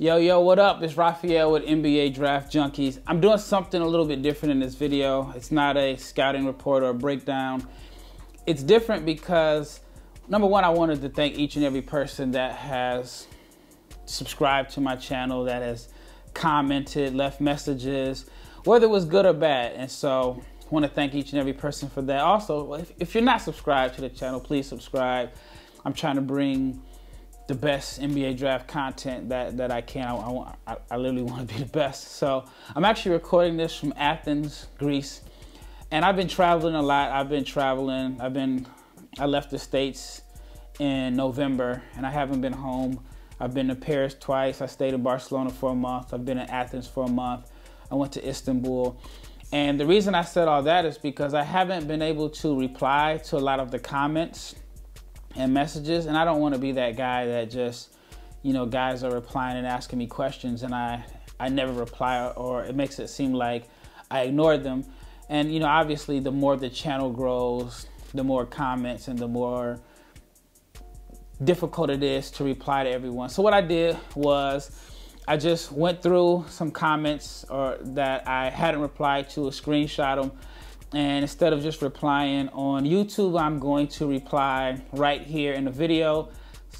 Yo, what up? It's Raphael with NBA Draft Junkies. I'm doing something a little bit different in this video. It's not a scouting report or a breakdown. It's different because, number one, I wanted to thank each and every person that has subscribed to my channel, that has commented, left messages, whether it was good or bad. And so I want to thank each and every person for that. Also, if you're not subscribed to the channel, please subscribe. I'm trying to bring the best NBA draft content that I can. I literally want to be the best. So I'm actually recording this from Athens, Greece, and I've been traveling a lot. I left the States in November, and I haven't been home. I've been to Paris twice. I stayed in Barcelona for a month. I've been in Athens for a month. I went to Istanbul. And the reason I said all that is because I haven't been able to reply to a lot of the comments and messages, and I don't want to be that guy that just, you know, guys are replying and asking me questions and I never reply, or it makes it seem like I ignored them. And, you know, obviously the more the channel grows, the more comments and the more difficult it is to reply to everyone. So what I did was I just went through some comments that I hadn't replied to, screenshot them, and instead of just replying on YouTube, I'm going to reply right here in the video.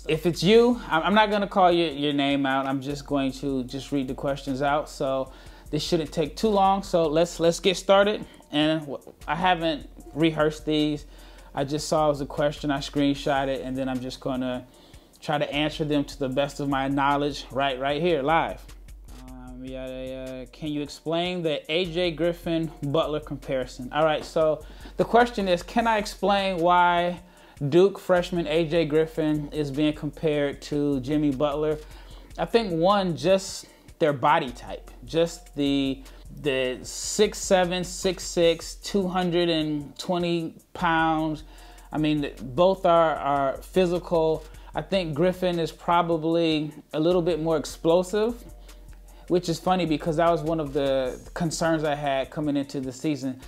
If it's you, I'm not gonna call your name out. I'm just going to just read the questions out. So this shouldn't take too long. So let's get started. And I haven't rehearsed these. I just saw it was a question, I screenshot it, and then I'm just gonna try to answer them to the best of my knowledge right here, live. Can you explain the AJ Griffin Butler comparison? All right, so the question is, can I explain why Duke freshman AJ Griffin is being compared to Jimmy Butler? I think one, just their body type, just the 6'7", 6'6", 220 pounds. I mean, both are physical. I think Griffin is probably a little bit more explosive, which is funny because that was one of the concerns I had coming into the season.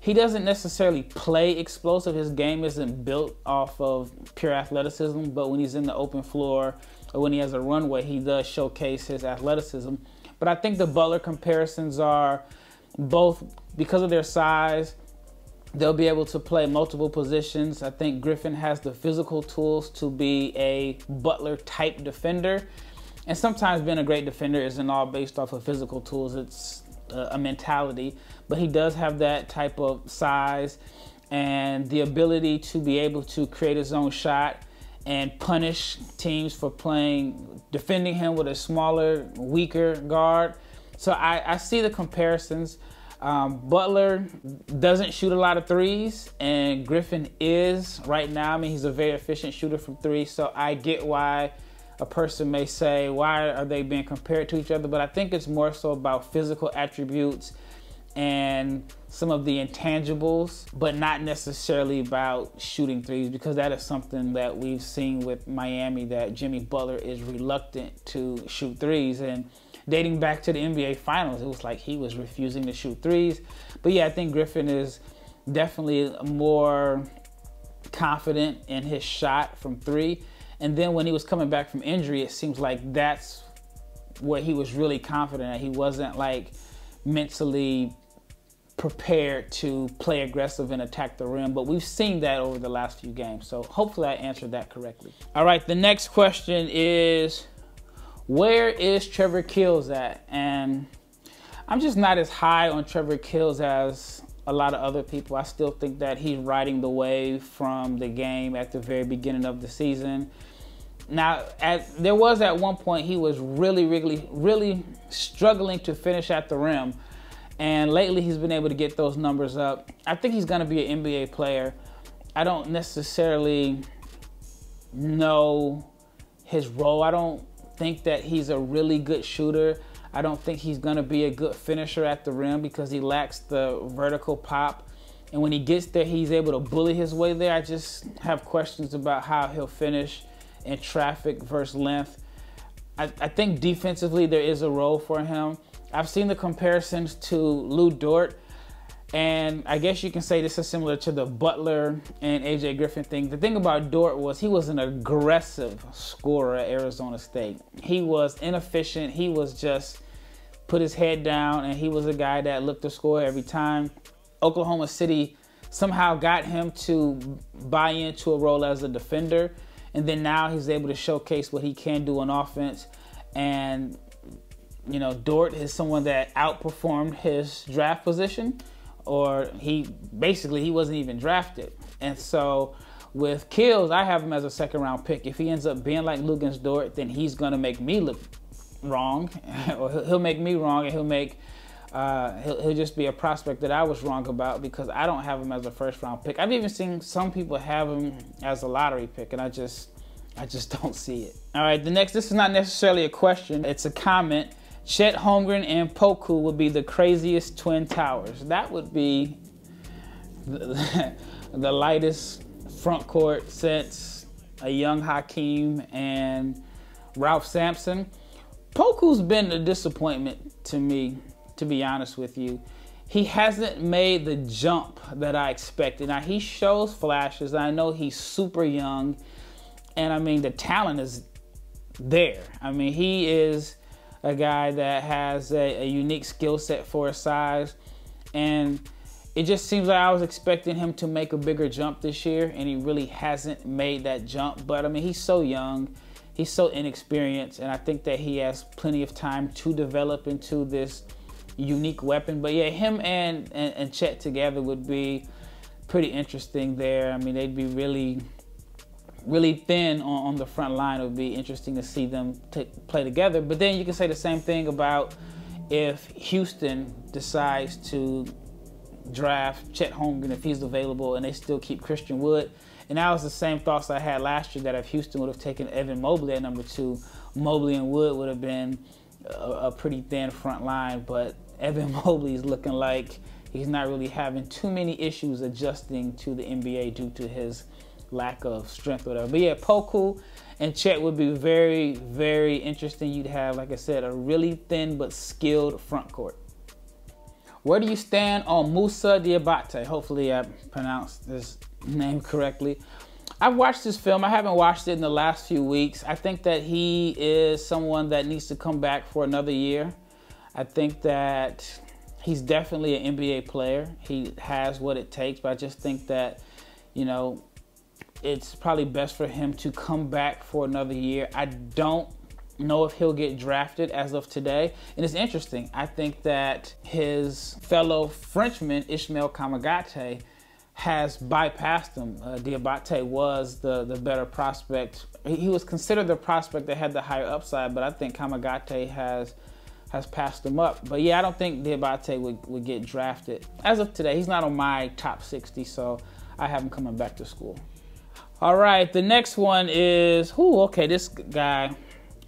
He doesn't necessarily play explosive. His game isn't built off of pure athleticism, but when he's in the open floor or when he has a runway, he does showcase his athleticism. But I think the Butler comparisons are both because of their size. They'll be able to play multiple positions. I think Griffin has the physical tools to be a Butler-type defender. And sometimes being a great defender isn't all based off of physical tools. It's a mentality. But he does have that type of size and the ability to be able to create his own shot and punish teams for defending him with a smaller, weaker guard. So I see the comparisons. Butler doesn't shoot a lot of threes, and Griffin is right now. I mean, he's a very efficient shooter from three, so I get why a person may say, why are they being compared to each other? But I think it's more so about physical attributes and some of the intangibles, but not necessarily about shooting threes, because that is something that we've seen with Miami, that Jimmy Butler is reluctant to shoot threes. And dating back to the NBA Finals, it was like he was refusing to shoot threes. But yeah, I think Griffin is definitely more confident in his shot from three. And then when he was coming back from injury, it seems like that's what he was really confident at. He wasn't like mentally prepared to play aggressive and attack the rim, but we've seen that over the last few games. So hopefully I answered that correctly. All right, the next question is, where is Trevor Keels at? And I'm just not as high on Trevor Keels as a lot of other people. I still think that he's riding the wave from the game at the very beginning of the season. Now, there was at one point he was really struggling to finish at the rim. And lately he's been able to get those numbers up. I think he's gonna be an NBA player. I don't necessarily know his role. I don't think that he's a really good shooter. I don't think he's gonna be a good finisher at the rim because he lacks the vertical pop. And when he gets there, he's able to bully his way there. I just have questions about how he'll finish in traffic versus length. I think defensively there is a role for him. I've seen the comparisons to Lou Dort. And I guess you can say this is similar to the Butler and AJ Griffin thing. The thing about Dort was he was an aggressive scorer at Arizona State. He was inefficient. He was just put his head down, and he was a guy that looked to score every time. Oklahoma City somehow got him to buy into a role as a defender, and then now he's able to showcase what he can do on offense. And, you know, Dort is someone that outperformed his draft position, or he wasn't even drafted. And so with Kills, I have him as a second-round pick. If he ends up being like Lou Dort, then he's going to make me look wrong, or he'll make me wrong, and he'll just be a prospect that I was wrong about, because I don't have him as a first-round pick. I've even seen some people have him as a lottery pick, and I just don't see it. All right, the next, this is not necessarily a question, it's a comment. Chet Holmgren and Poku would be the craziest twin towers. That would be the lightest front court since a young Hakeem and Ralph Sampson. Poku's been a disappointment to me, to be honest with you. He hasn't made the jump that I expected. Now, he shows flashes. I know he's super young. And, I mean, the talent is there. I mean, he is a guy that has a unique skill set for his size, and it just seems like I was expecting him to make a bigger jump this year, and he really hasn't made that jump. But I mean, he's so young, he's so inexperienced, and I think that he has plenty of time to develop into this unique weapon. But yeah, him and Chet together would be pretty interesting there. I mean, they'd be really thin on the front line. It would be interesting to see them play together. But then you can say the same thing about if Houston decides to draft Chet Holmgren, if he's available, and they still keep Christian Wood. And that was the same thoughts I had last year, that if Houston would have taken Evan Mobley at number 2, Mobley and Wood would have been a pretty thin front line. But Evan Mobley is looking like he's not really having too many issues adjusting to the NBA due to his lack of strength or whatever. But yeah, Poku and Chet would be very, very interesting. You'd have, like I said, a really thin but skilled front court. Where do you stand on Moussa Diabate? Hopefully I pronounced this name correctly. I've watched this film. I haven't watched it in the last few weeks. I think that he is someone that needs to come back for another year. I think that he's definitely an NBA player. He has what it takes, but I just think that, you know, it's probably best for him to come back for another year. I don't know if he'll get drafted as of today. And it's interesting. I think that his fellow Frenchman, Ishmael Kamagate, has bypassed him. Diabate was the better prospect. He was considered the prospect that had the higher upside, but I think Kamagate has passed him up. But yeah, I don't think Diabate would get drafted. As of today, he's not on my top 60, so I have him coming back to school. All right, the next one is, okay, this guy,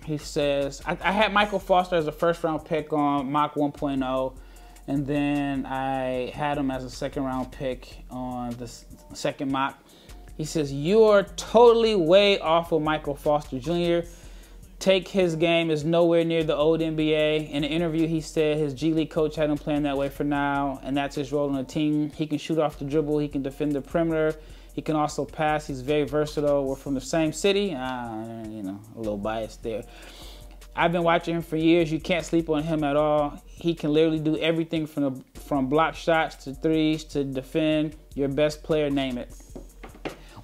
he says, I had Michael Foster as a first-round pick on Mach 1.0, and then I had him as a second-round pick on the second mock. He says, you're totally way off of Michael Foster Jr. Take his game is nowhere near the old NBA. In an interview, he said his G League coach had him playing that way for now, and that's his role on the team. He can shoot off the dribble. He can defend the perimeter. He can also pass. He's very versatile. We're from the same city. You know, a little biased there. I've been watching him for years. You can't sleep on him at all. He can literally do everything from block shots to threes to defend. Your best player, name it.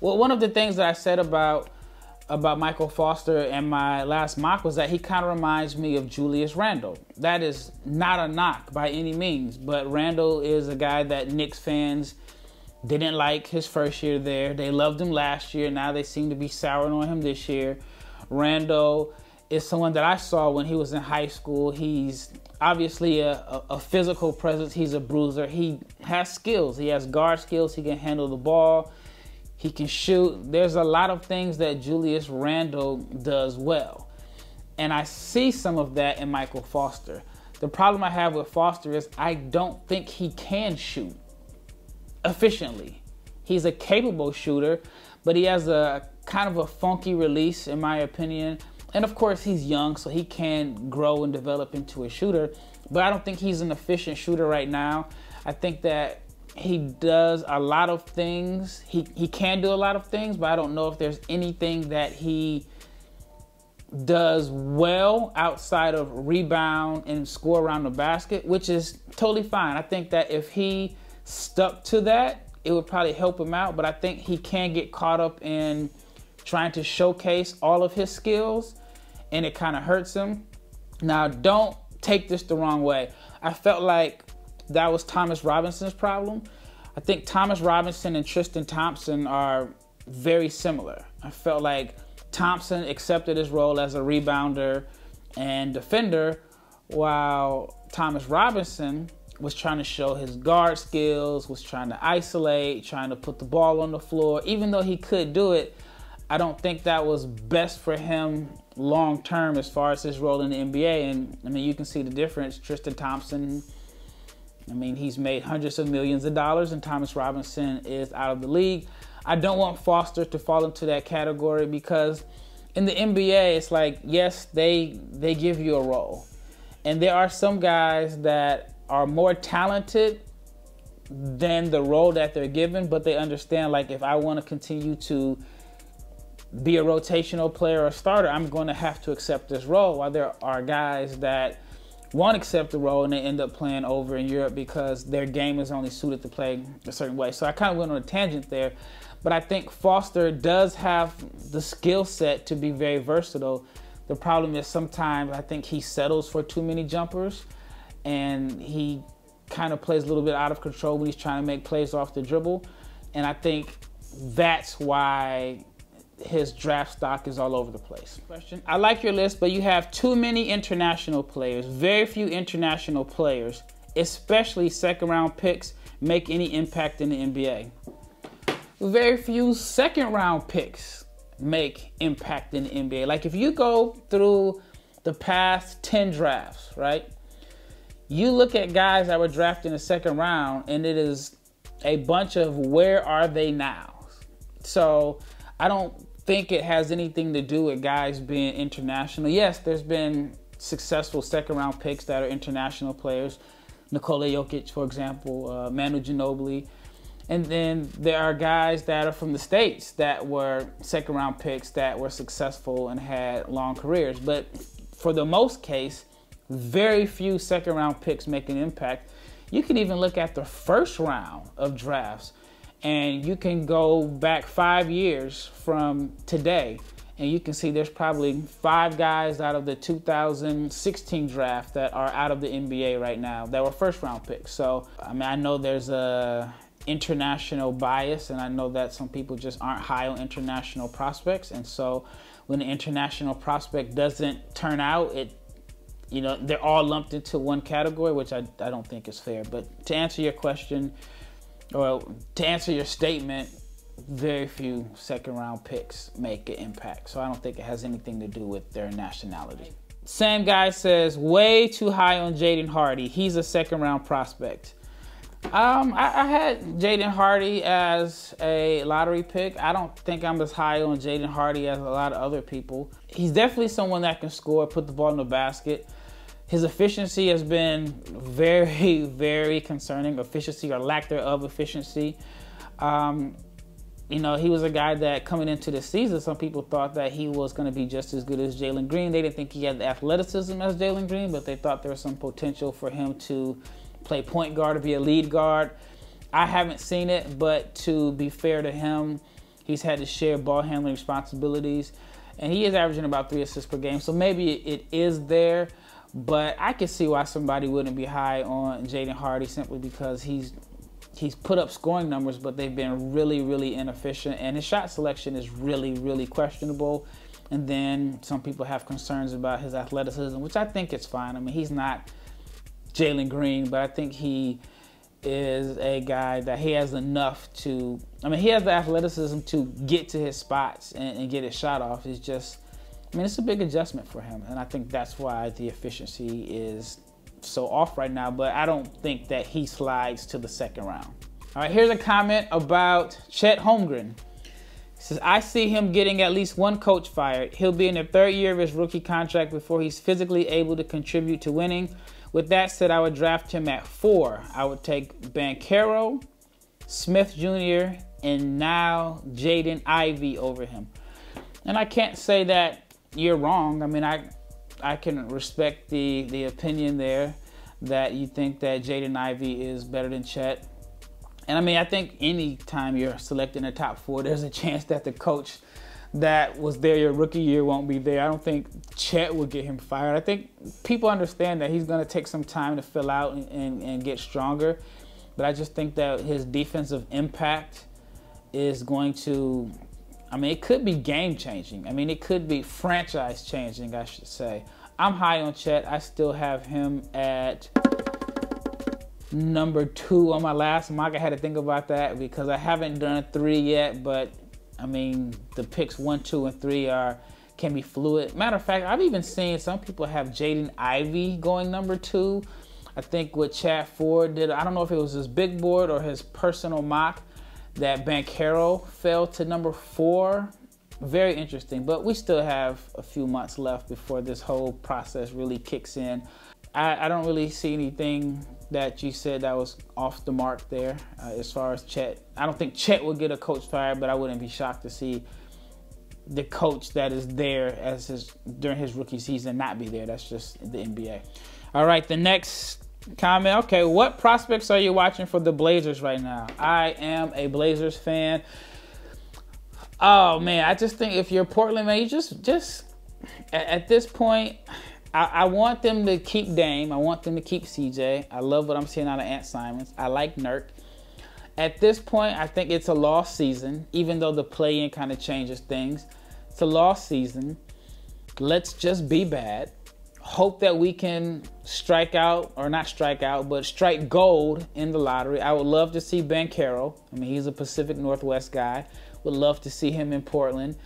Well, one of the things that I said about Michael Foster and my last mock was that he kind of reminds me of Julius Randle. That is not a knock by any means, but Randle is a guy that Knicks fans didn't like his first year there. They loved him last year. Now they seem to be souring on him this year. Randle is someone that I saw when he was in high school. He's obviously a physical presence. He's a bruiser. He has skills. He has guard skills. He can handle the ball. He can shoot. There's a lot of things that Julius Randle does well. And I see some of that in Michael Foster. The problem I have with Foster is I don't think he can shoot efficiently. He's a capable shooter, but he has a kind of a funky release, in my opinion. And of course, he's young, so he can grow and develop into a shooter, but I don't think he's an efficient shooter right now. I think that He does a lot of things. He can do a lot of things, but I don't know if there's anything that he does well outside of rebound and score around the basket, which is totally fine. I think that if he stuck to that, it would probably help him out, but I think he can get caught up in trying to showcase all of his skills, and it kind of hurts him. Now, don't take this the wrong way. I felt like that was Thomas Robinson's problem. I think Thomas Robinson and Tristan Thompson are very similar. I felt like Thompson accepted his role as a rebounder and defender, while Thomas Robinson was trying to show his guard skills, was trying to isolate, trying to put the ball on the floor. Even though he could do it, I don't think that was best for him long term as far as his role in the NBA. And I mean, you can see the difference. Tristan Thompson, I mean, he's made hundreds of millions of dollars, and Thomas Robinson is out of the league. I don't want Foster to fall into that category, because in the NBA, it's like, yes, they give you a role. And there are some guys that are more talented than the role that they're given, but they understand, like, if I want to continue to be a rotational player or starter, I'm going to have to accept this role. While there are guys that won't accept the role and they end up playing over in Europe because their game is only suited to play a certain way. So I kind of went on a tangent there. But I think Foster does have the skill set to be very versatile. The problem is sometimes I think he settles for too many jumpers, and he kind of plays a little bit out of control when he's trying to make plays off the dribble. And I think that's why his draft stock is all over the place. Question: I like your list, but you have too many international players. Very few international players, especially second round picks, make any impact in the NBA. Very few second round picks make impact in the NBA. Like, if you go through the past 10 drafts, right? You look at guys that were drafted in the second round, and it is a bunch of where are they now. So I don't think it has anything to do with guys being international. Yes, there's been successful second round picks that are international players. Nikola Jokic, for example, Manu Ginobili. And then there are guys that are from the States that were second-round picks that were successful and had long careers. But for the most case, very few second-round picks make an impact. You can even look at the first round of drafts, and you can go back 5 years from today, and you can see there's probably 5 guys out of the 2016 draft that are out of the NBA right now that were first-round picks. So, I mean, I know there's a international bias, and I know that some people just aren't high on international prospects, and so when an international prospect doesn't turn out, it, you know, they're all lumped into one category, which I don't think is fair. But to answer your question, or to answer your statement, very few second round picks make an impact, so I don't think it has anything to do with their nationality. Same guy says, way too high on Jaden Hardy, he's a second round prospect. I had Jaden Hardy as a lottery pick. I don't think I'm as high on Jaden Hardy as a lot of other people. He's definitely someone that can score, put the ball in the basket. His efficiency has been very, very concerning. Efficiency, or lack thereof efficiency. You know, he was a guy that coming into the season, some people thought that he was going to be just as good as Jalen Green. They didn't think he had the athleticism as Jalen Green, but they thought there was some potential for him to play point guard or be a lead guard. I haven't seen it, but to be fair to him, he's had to share ball handling responsibilities, and he is averaging about 3 assists per game, so maybe it is there. But I can see why somebody wouldn't be high on Jaden Hardy, simply because he's put up scoring numbers, but they've been really, really inefficient, and his shot selection is really, really questionable. And then some people have concerns about his athleticism, which I think it's fine. I mean, he's not Jalen Green, but I think he is a guy that he has enough to, I mean, he has the athleticism to get to his spots and get his shot off. It's just, I mean, it's a big adjustment for him, and I think that's why the efficiency is so off right now, but I don't think that he slides to the second round. All right, here's a comment about Chet Holmgren. He says, I see him getting at least one coach fired. He'll be in the 3rd year of his rookie contract before he's physically able to contribute to winning. With that said, I would draft him at 4. I would take Banchero, Smith Jr., and now Jaden Ivey over him. And I can't say that you're wrong. I mean, I can respect the opinion there that you think that Jaden Ivey is better than Chet. And I mean, I think any time you're selecting the top four, there's a chance that the coach that was there your rookie year won't be there. I don't think Chet will get him fired. I think people understand that he's going to take some time to fill out and get stronger. But I just think that his defensive impact is going to, I mean, it could be game-changing. I mean, it could be franchise-changing, I should say. I'm high on Chet. I still have him at number 2 on my last mock. I had to think about that because I haven't done 3 yet, but I mean, the picks 1, 2, and 3 can be fluid. Matter of fact, I've even seen some people have Jaden Ivey going number 2. I think what Chad Ford did, I don't know if it was his big board or his personal mock, that Banchero fell to number 4. Very interesting, but we still have a few months left before this whole process really kicks in. I don't really see anything that you said that was off the mark there as far as Chet. I don't think Chet will get a coach fired, but I wouldn't be shocked to see the coach that is there as during his rookie season not be there. That's just the NBA. All right, the next comment. Okay, what prospects are you watching for the Blazers right now? I am a Blazers fan. Oh, man, I just think if you're Portland, man, you just at this point, I want them to keep Dame. I want them to keep CJ. I love what I'm seeing out of Ant Simons. I like Nurk. At this point, I think it's a lost season, even though the play-in kind of changes things. It's a lost season. Let's just be bad. Hope that we can strike out, or not strike out, but strike gold in the lottery. I would love to see Banchero. I mean, he's a Pacific Northwest guy. Would love to see him in Portland.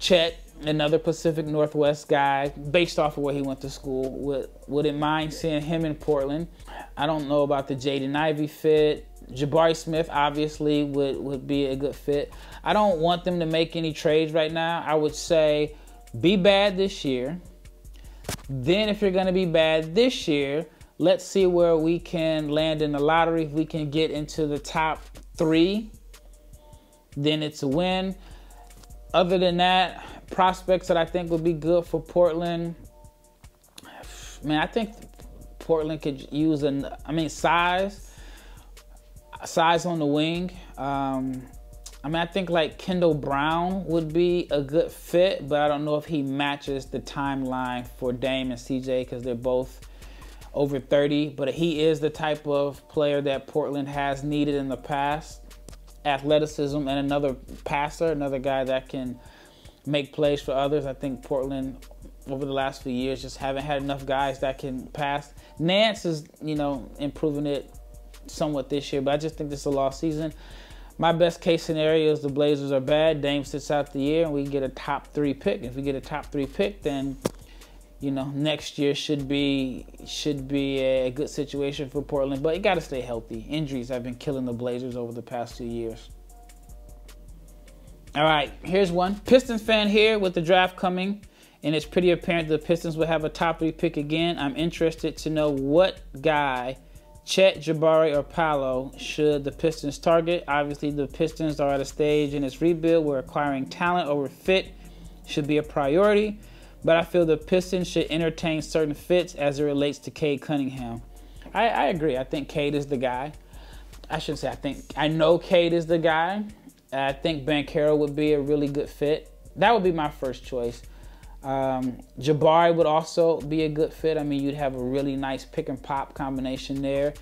Chet, another Pacific Northwest guy, based off of where he went to school. Wouldn't mind seeing him in Portland. I don't know about the Jaden Ivey fit. Jabari Smith, obviously, would be a good fit. I don't want them to make any trades right now. I would say be bad this year. Then if you're going to be bad this year, let's see where we can land in the lottery. If we can get into the top 3, then it's a win. Other than that, prospects that I think would be good for Portland, man, I think Portland could use size on the wing. I mean, I think like Kendall Brown would be a good fit, but I don't know if he matches the timeline for Dame and CJ because they're both over 30, but he is the type of player that Portland has needed in the past. Athleticism and another passer, another guy that can make plays for others. I think Portland over the last few years just haven't had enough guys that can pass. Nance is, you know, improving it somewhat this year, but I just think this is a lost season. My best case scenario is the Blazers are bad, Dame sits out the year, and we get a top 3 pick. If we get a top 3 pick, then, you know, next year should be a good situation for Portland, but you got to stay healthy. Injuries have been killing the Blazers over the past 2 years. All right, here's one. Pistons fan here with the draft coming, and it's pretty apparent the Pistons will have a top 3 pick again. I'm interested to know what guy, Chet, Jabari, or Paolo, should the Pistons target. Obviously, the Pistons are at a stage in its rebuild where acquiring talent over fit should be a priority, but I feel the Pistons should entertain certain fits as it relates to Cade Cunningham. I agree. I think Cade is the guy. I shouldn't say I think. I know Cade is the guy. I think Banchero would be a really good fit. That would be my first choice. Jabari would also be a good fit. I mean, you'd have a really nice pick and pop combination there.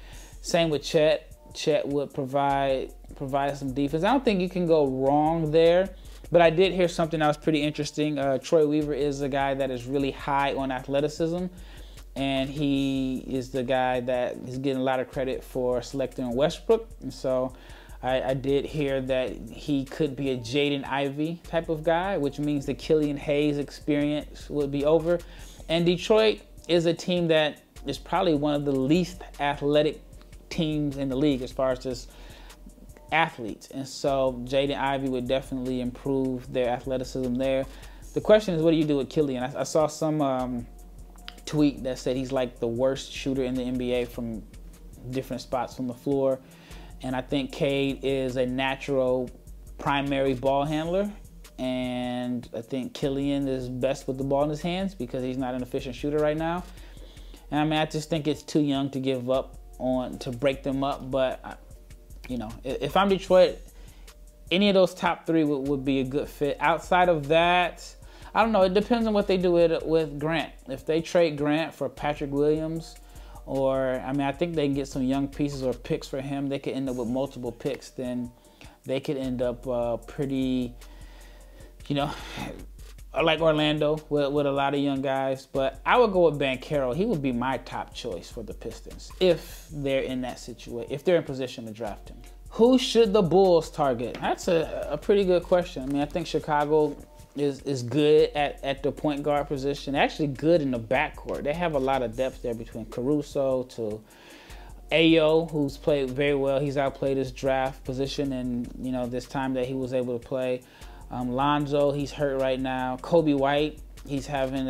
Same with Chet. Chet would provide some defense. I don't think you can go wrong there, but I did hear something that was pretty interesting. Troy Weaver is a guy that is really high on athleticism, and he is the guy that is getting a lot of credit for selecting Westbrook. And so I did hear that he could be a Jaden Ivey type of guy, which means the Killian Hayes experience would be over. And Detroit is a team that is probably one of the least athletic teams in the league as far as just athletes. And so Jaden Ivey would definitely improve their athleticism there. The question is, what do you do with Killian? I saw some tweet that said he's like the worst shooter in the NBA from different spots on the floor. And I think Cade is a natural primary ball handler. And I think Killian is best with the ball in his hands because he's not an efficient shooter right now. And I mean, I just think it's too young to give up on, to break them up. But, you know, if I'm Detroit, any of those top three would be a good fit. Outside of that, I don't know. It depends on what they do with Grant. If they trade Grant for Patrick Williams, or, I mean, I think they can get some young pieces or picks for him. They could end up with multiple picks. Then they could end up pretty, you know, like Orlando with a lot of young guys. But I would go with Banchero. He would be my top choice for the Pistons if they're in that situation, if they're in position to draft him. Who should the Bulls target? That's a pretty good question. I mean, I think Chicago is good at the point guard position. Actually good in the backcourt. They have a lot of depth there between Caruso to Ayo, who's played very well. He's outplayed his draft position and, you know, this time that he was able to play. Lonzo, he's hurt right now. Kobe White, he's having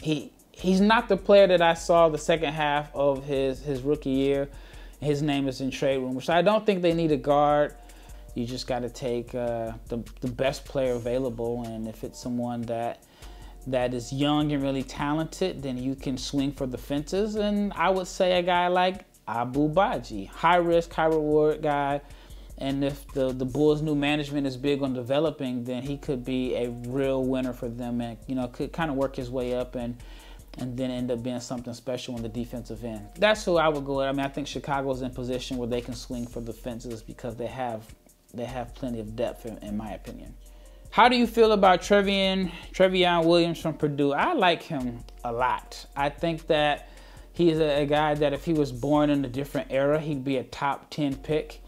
he's not the player that I saw the second half of his rookie year. His name is in trade rumors. So I don't think they need a guard. You just got to take the best player available, and if it's someone that is young and really talented, then you can swing for the fences. And I would say a guy like Abu Baji, high risk, high reward guy. And if the Bulls' new management is big on developing, then he could be a real winner for them, and, you know, could kind of work his way up and then end up being something special on the defensive end. That's who I would go with. I mean, I think Chicago's in position where they can swing for the fences because they have plenty of depth, in my opinion. How do you feel about Trevion Williams from Purdue? I like him a lot. I think that he's a guy that if he was born in a different era, he'd be a top 10 pick.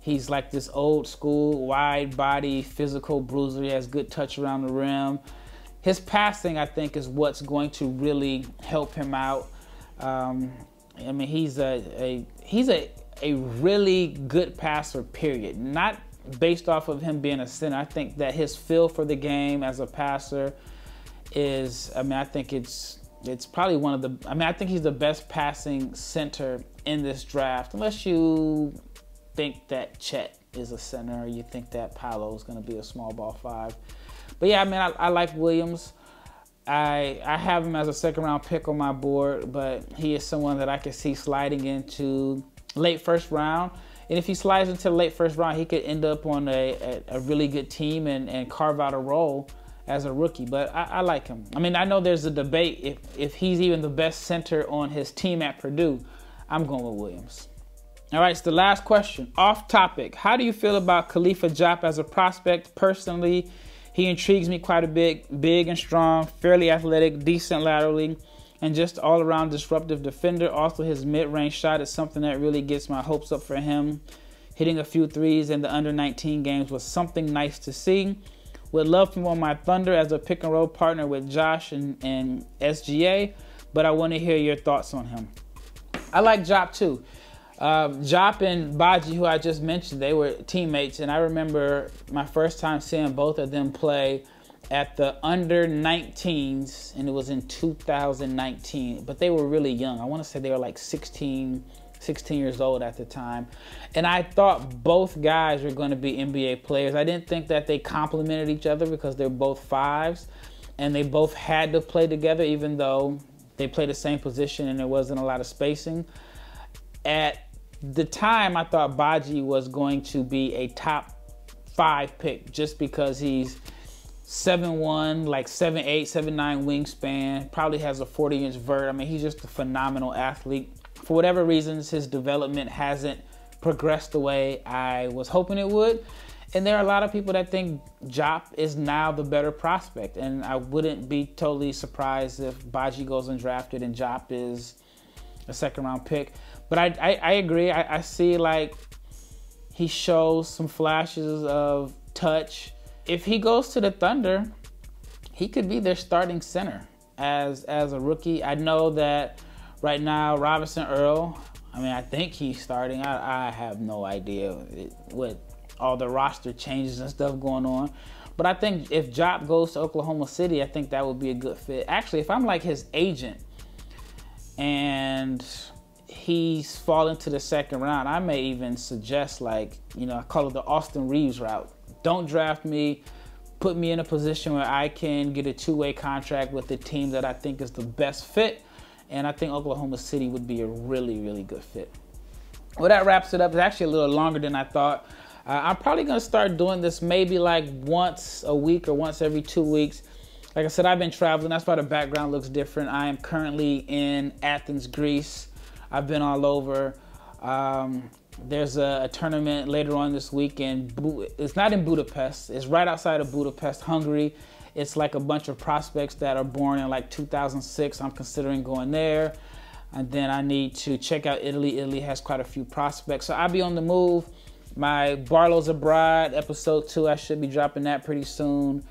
He's like this old school, wide body, physical bruiser. He has good touch around the rim. His passing, I think, is what's going to really help him out. I mean, he's a really good passer, period. Not based off of him being a center. I think that his feel for the game as a passer is, I mean, I think it's probably one of the, I mean, I think he's the best passing center in this draft, unless you think that Chet is a center, you think that Paolo is going to be a small ball five. But yeah, I mean, I like Williams. I have him as a second round pick on my board, but he is someone that I could see sliding into late first round. And if he slides into late first round, he could end up on a really good team and carve out a role as a rookie. But I like him. I mean, I know there's a debate if he's even the best center on his team at Purdue. I'm going with Williams. All right, so the last question, off topic. How do you feel about Khalifa Diop as a prospect? Personally, he intrigues me quite a bit. Big and strong, fairly athletic, decent laterally, and just all-around disruptive defender. Also, his mid-range shot is something that really gets my hopes up for him. Hitting a few threes in the under-19 games was something nice to see. Would love him on my Thunder as a pick-and-roll partner with Josh and SGA, but I want to hear your thoughts on him. I like Diop, too. Diop and Baji, who I just mentioned, they were teammates, and I remember my first time seeing both of them play at the under-19s, and it was in 2019, but they were really young. I want to say they were like 16 years old at the time, and I thought both guys were going to be NBA players. I didn't think that they complemented each other because they're both fives, and they both had to play together even though they played the same position and there wasn't a lot of spacing. At the time, I thought Baji was going to be a top 5 pick just because he's 7'1", like 7'8", 7'9" wingspan, probably has a 40-inch vert. I mean, he's just a phenomenal athlete. For whatever reasons, his development hasn't progressed the way I was hoping it would. And there are a lot of people that think Diop is now the better prospect. And I wouldn't be totally surprised if Baji goes undrafted and Diop is a second-round pick. But I agree. I see, like, he shows some flashes of touch. If he goes to the Thunder, he could be their starting center as a rookie. I know that right now Robinson Earl, I mean, I think he's starting. I have no idea with all the roster changes and stuff going on. But I think if Diop goes to Oklahoma City, I think that would be a good fit. Actually, if I'm like his agent and he's fallen to the second round, I may even suggest, like, you know, I call it the Austin Reeves route. Don't draft me. Put me in a position where I can get a two-way contract with the team that I think is the best fit. And I think Oklahoma City would be a really, really good fit. Well, that wraps it up. It's actually a little longer than I thought. I'm probably going to start doing this maybe like once a week or once every 2 weeks. Like I said, I've been traveling. That's why the background looks different. I am currently in Athens, Greece. I've been all over. There's a tournament later on this week in, it's not in Budapest. It's right outside of Budapest, Hungary. It's like a bunch of prospects that are born in like 2006. I'm considering going there. And then I need to check out Italy. Italy has quite a few prospects. So I'll be on the move. My Barlow's Abroad episode 2, I should be dropping that pretty soon.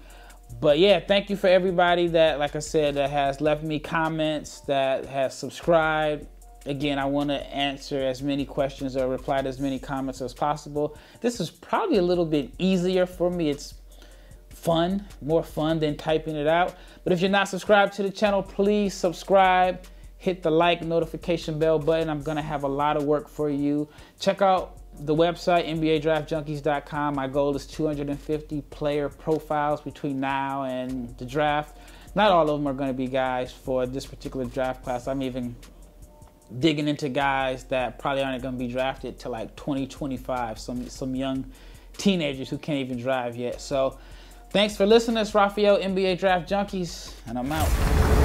But yeah, thank you for everybody that, like I said, that has left me comments, that has subscribed. Again, I want to answer as many questions or reply to as many comments as possible. This is probably a little bit easier for me. It's fun, more fun than typing it out. But if you're not subscribed to the channel, please subscribe. Hit the like notification bell button. I'm going to have a lot of work for you. Check out the website, NBADraftJunkies.com. My goal is 250 player profiles between now and the draft. Not all of them are going to be guys for this particular draft class. I'm even digging into guys that probably aren't going to be drafted till like 2025. Some young teenagers who can't even drive yet. So thanks for listening. It's Rafael, NBA Draft Junkies, and I'm out.